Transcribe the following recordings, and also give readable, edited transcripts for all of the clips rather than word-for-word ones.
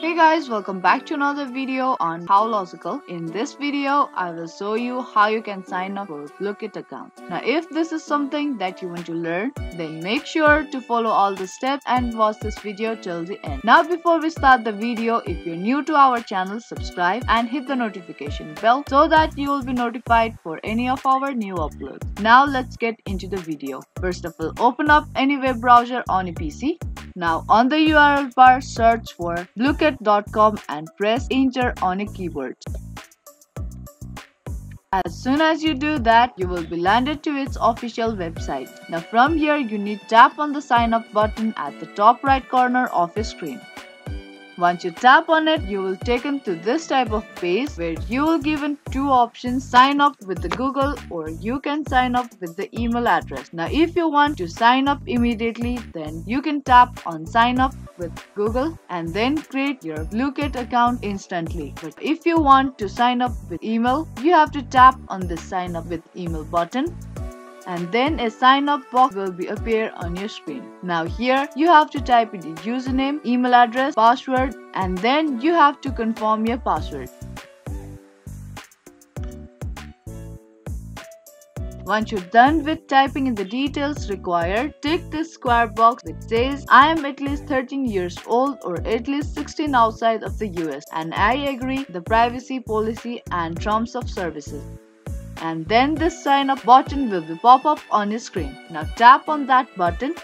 Hey guys, welcome back to another video on HowLogical. In this video, I will show you how you can sign up for a Blooket account. Now, if this is something that you want to learn, then make sure to follow all the steps and watch this video till the end. Now, before we start the video, if you're new to our channel, subscribe and hit the notification bell so that you will be notified for any of our new uploads. Now, let's get into the video. First of all, open up any web browser on a PC. Now, on the URL bar, search for blooket.com and press enter on a keyboard. As soon as you do that, you will be landed to its official website. Now, from here, you need to tap on the sign up button at the top right corner of your screen. Once you tap on it, you will be taken to this type of page where you will be given two options: sign up with the Google, or you can sign up with the email address. Now, if you want to sign up immediately, then you can tap on sign up with Google and then create your Blooket account instantly. But if you want to sign up with email, you have to tap on the sign up with email button, and then a sign up box will be appear on your screen. Now here you have to type in the username, email address, password, and then you have to confirm your password. Once you're done with typing in the details required, tick this square box which says I am at least 13 years old or at least 16 outside of the US and I agree the privacy policy and terms of services. And then this sign up button will be pop up on your screen. Now tap on that button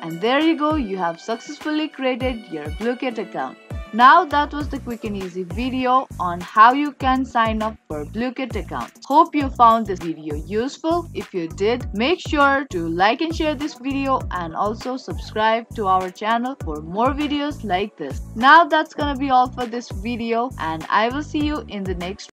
and there you go, you have successfully created your Blooket account. Now that was the quick and easy video on how you can sign up for Blooket account. Hope you found this video useful. If you did, make sure to like and share this video and also subscribe to our channel for more videos like this. Now that's gonna be all for this video and I will see you in the next